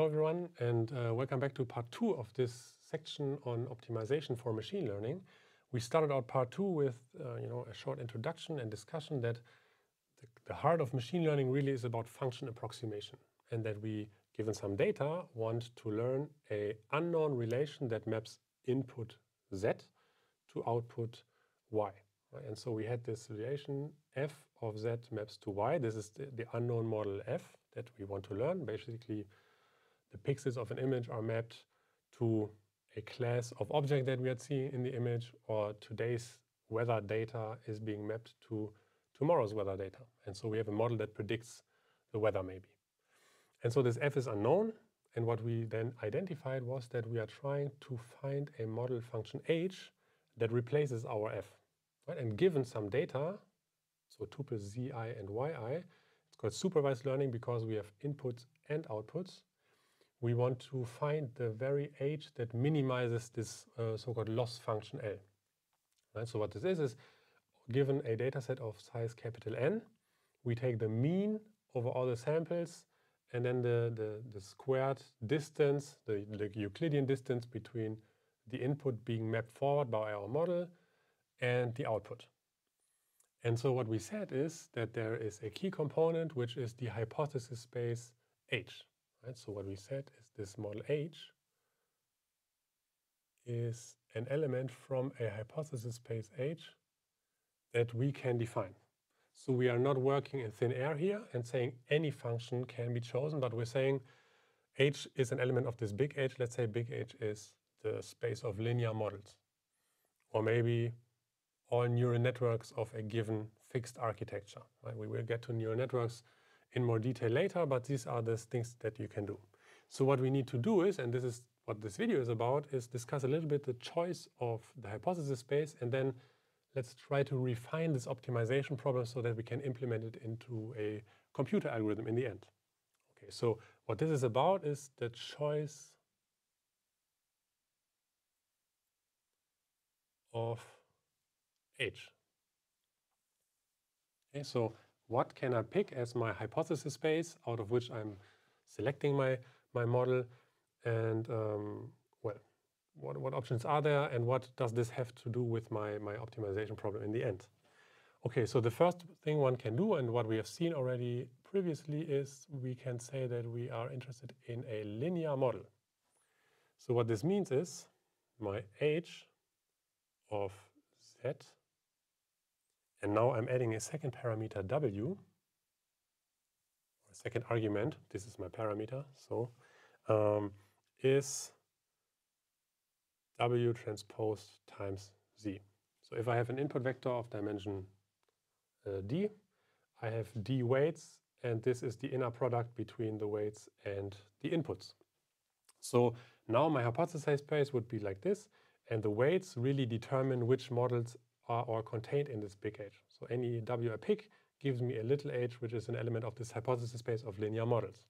Hello everyone, and welcome back to part 2 of this section on optimization for machine learning. We started out part 2 with a short introduction and discussion that the heart of machine learning really is about function approximation, and that we, given some data, want to learn an unknown relation that maps input z to output y. Right? And so we had this relation f of z maps to y. This is the unknown model f that we want to learn. Basically, the pixels of an image are mapped to a class of object that we are seeing in the image, or today's weather data is being mapped to tomorrow's weather data. And so we have a model that predicts the weather maybe. And so this f is unknown. And what we then identified was that we are trying to find a model function h that replaces our f. Right? And given some data, so tuples zi and yi, it's called supervised learning because we have inputs and outputs. We want to find the very h that minimizes this so-called loss function L. Right? So what this is given a data set of size capital N, we take the mean over all the samples, and then the squared distance, the Euclidean distance between the input being mapped forward by our model and the output. And so what we said is that there is a key component, which is the hypothesis space H. Right, so what we said is this model H is an element from a hypothesis space H that we can define. So we are not working in thin air here and saying any function can be chosen, but we're saying H is an element of this big H. Let's say big H is the space of linear models, or maybe all neural networks of a given fixed architecture. Right? We will get to neural networks in more detail later, but these are the things that you can do. So what we need to do is, and this is what this video is about, is discuss a little bit the choice of the hypothesis space, and then let's try to refine this optimization problem so that we can implement it into a computer algorithm in the end. Okay, so what this is about is the choice of H. Okay, so what can I pick as my hypothesis space out of which I'm selecting my model, and what options are there, and what does this have to do with my optimization problem in the end? Okay, so the first thing one can do, and what we have seen already previously, is we can say that we are interested in a linear model. So what this means is my H of Z, and now I'm adding a second parameter W, or a second argument, this is my parameter, so is W transpose times Z. So if I have an input vector of dimension D, I have D weights, and this is the inner product between the weights and the inputs. So now my hypothesis space would be like this, and the weights really determine which models are contained in this big H. So any W I pick gives me a little h, which is an element of this hypothesis space of linear models.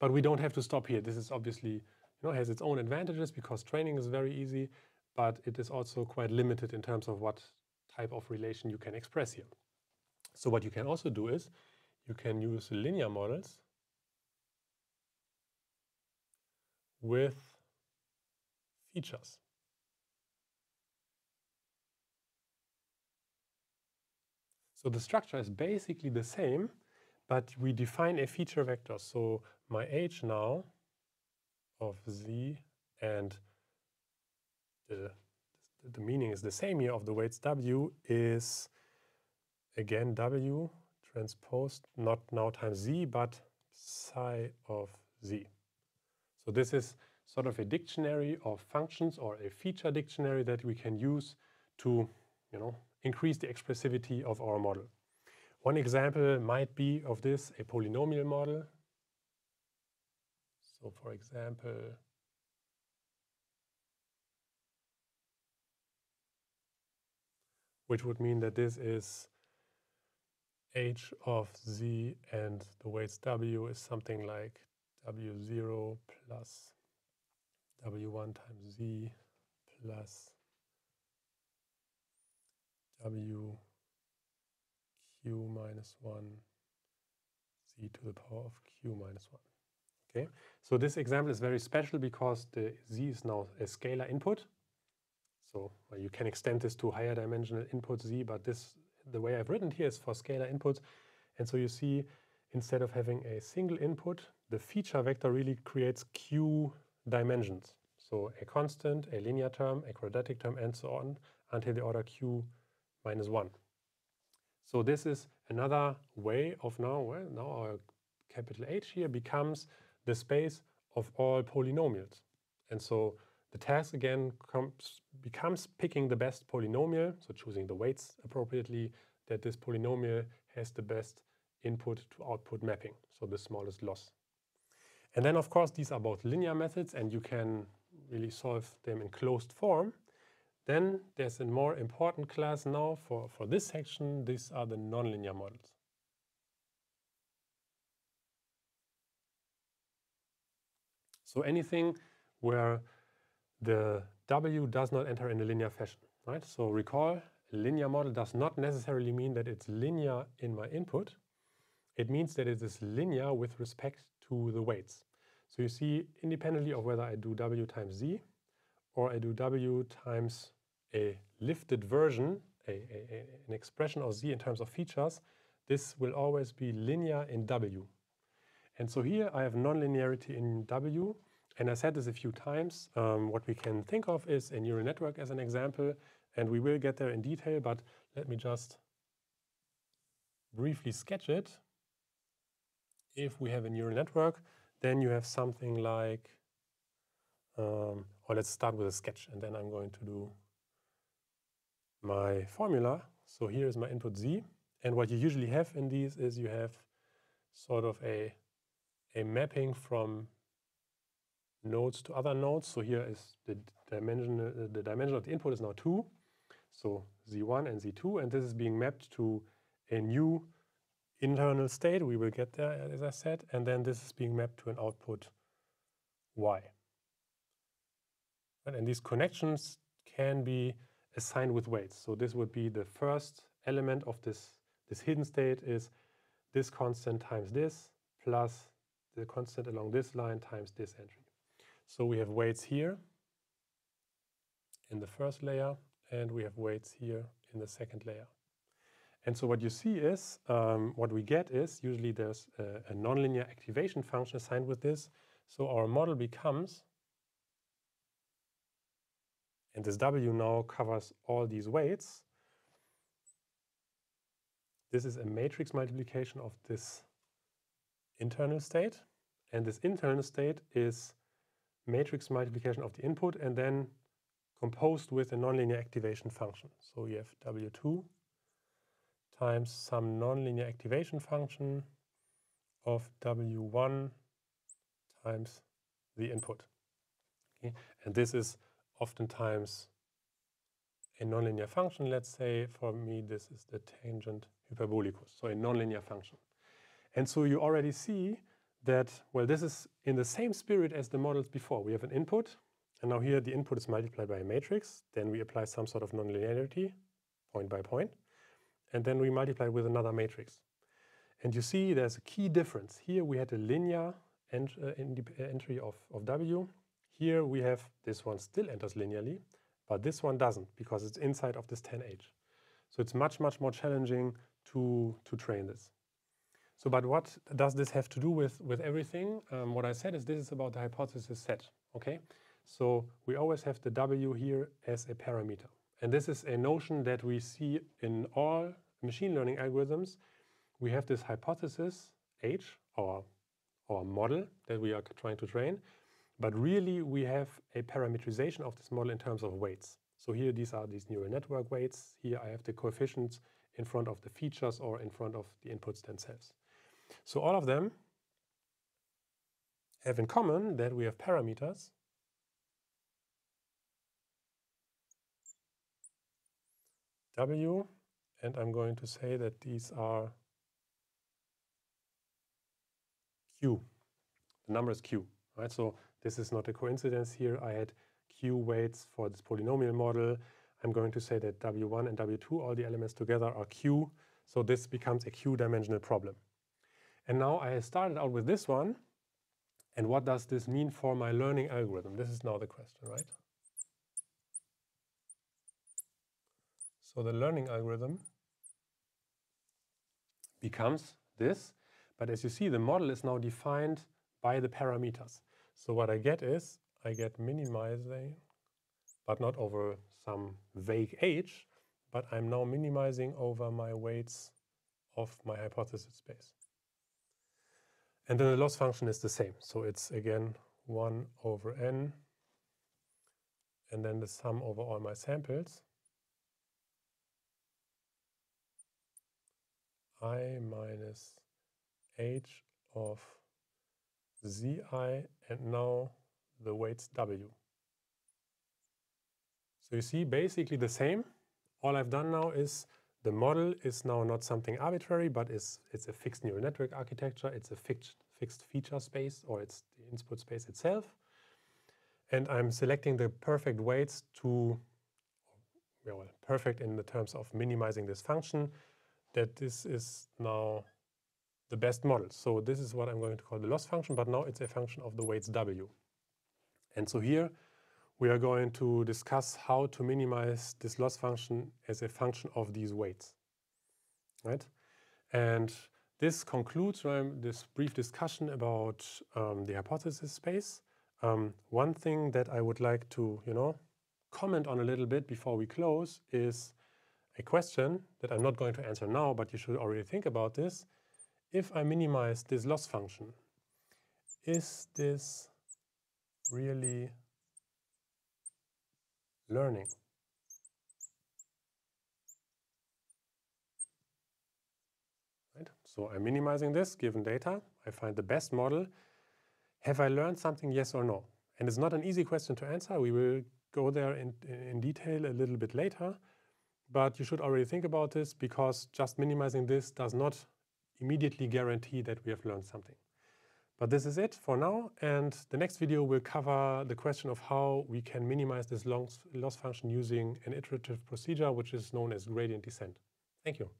But we don't have to stop here. This is obviously, has its own advantages because training is very easy, but it is also quite limited in terms of what type of relation you can express here. So what you can also do is you can use linear models with features. So the structure is basically the same, but we define a feature vector. So my H now of Z, and the meaning is the same here of the weights W, is again W transposed, not now times Z, but psi of Z. So this is sort of a dictionary of functions, or a feature dictionary, that we can use to, increase the expressivity of our model. One example might be of this a polynomial model. So for example, which would mean that this is h of z, and the weights w is something like w0 plus w1 times z plus w q minus 1 z to the power of q minus 1. Okay, so this example is very special because the z is now a scalar input. So you can extend this to higher dimensional input z, but this, the way I've written it here, is for scalar inputs. And so you see, instead of having a single input, the feature vector really creates q dimensions. So a constant, a linear term, a quadratic term, and so on, until the order q minus 1. So this is another way of now, well, now our capital H here becomes the space of all polynomials. And so the task again becomes picking the best polynomial, so choosing the weights appropriately, that this polynomial has the best input to output mapping, so the smallest loss. And then of course these are both linear methods and you can really solve them in closed form. Then there's a more important class now for this section. These are the nonlinear models. So anything where the W does not enter in a linear fashion, right? So recall, a linear model does not necessarily mean that it's linear in my input. It means that it is linear with respect to the weights. So you see, independently of whether I do W times Z or I do W times a lifted version, an expression of Z in terms of features, this will always be linear in W. And so here I have nonlinearity in W. And I said this a few times, what we can think of is a neural network as an example, and we will get there in detail, but let me just briefly sketch it. If we have a neural network, then you have something like, or let's start with a sketch, and then I'm going to do my formula. So here is my input Z, and what you usually have in these is you have sort of a mapping from nodes to other nodes. So here is the dimension of the input is now 2, so Z1 and Z2, and this is being mapped to a new internal state. We will get there, as I said, and then this is being mapped to an output Y. And these connections can be assigned with weights. So this would be the first element of this hidden state is this constant times this plus the constant along this line times this entry. So we have weights here in the first layer, and we have weights here in the second layer. And so what you see is, what we get is, usually there's a nonlinear activation function assigned with this. So our model becomes, and this W now covers all these weights. This is a matrix multiplication of this internal state, and this internal state is matrix multiplication of the input and then composed with a nonlinear activation function. So you have W2 times some nonlinear activation function of W1 times the input. Okay? And this is oftentimes a nonlinear function. Let's say for me this is the tangent hyperbolicus, so a nonlinear function. And so you already see that, well, this is in the same spirit as the models before. We have an input, and now here the input is multiplied by a matrix. Then we apply some sort of nonlinearity, point by point, and then we multiply with another matrix. And you see there's a key difference. Here we had a linear entry of W. Here we have this one still enters linearly, but this one doesn't because it's inside of this tan H. So it's much, much more challenging to train this. So, but what does this have to do with everything? What I said is this is about the hypothesis set, okay? So we always have the W here as a parameter. And this is a notion that we see in all machine learning algorithms. We have this hypothesis, H, our model that we are trying to train, but really we have a parametrization of this model in terms of weights. So here these are these neural network weights. Here I have the coefficients in front of the features or in front of the inputs themselves. So all of them have in common that we have parameters W, and I'm going to say that these are Q. The number is Q, right? So this is not a coincidence here. I had Q weights for this polynomial model. I'm going to say that W1 and W2, all the elements together, are Q. So this becomes a Q-dimensional problem. And now I started out with this one, And what does this mean for my learning algorithm? This is now the question, right? So the learning algorithm becomes this. But as you see, the model is now defined by the parameters. So what I get is, I get minimizing, but not over some vague H, but I'm now minimizing over my weights of my hypothesis space. And then the loss function is the same. So it's again 1 over n, and then the sum over all my samples. I minus h of zi, and now the weights w. So you see, basically the same. All I've done now is the model is now not something arbitrary, but it's a fixed neural network architecture. It's a fixed feature space, or it's the input space itself. And I'm selecting the perfect weights to, well, perfect in the terms of minimizing this function, that this is now the best model. So this is what I'm going to call the loss function, but now it's a function of the weights w. And so here we are going to discuss how to minimize this loss function as a function of these weights, right? And this concludes this brief discussion about the hypothesis space. One thing that I would like to, comment on a little bit before we close is a question that I'm not going to answer now, but you should already think about this. If I minimize this loss function, is this really learning? Right? So I'm minimizing this given data. I find the best model. Have I learned something, yes or no? And it's not an easy question to answer. We will go there in detail a little bit later. But you should already think about this, because just minimizing this does not immediately guarantee that we have learned something. But this is it for now, and the next video will cover the question of how we can minimize this loss function using an iterative procedure, which is known as gradient descent. Thank you.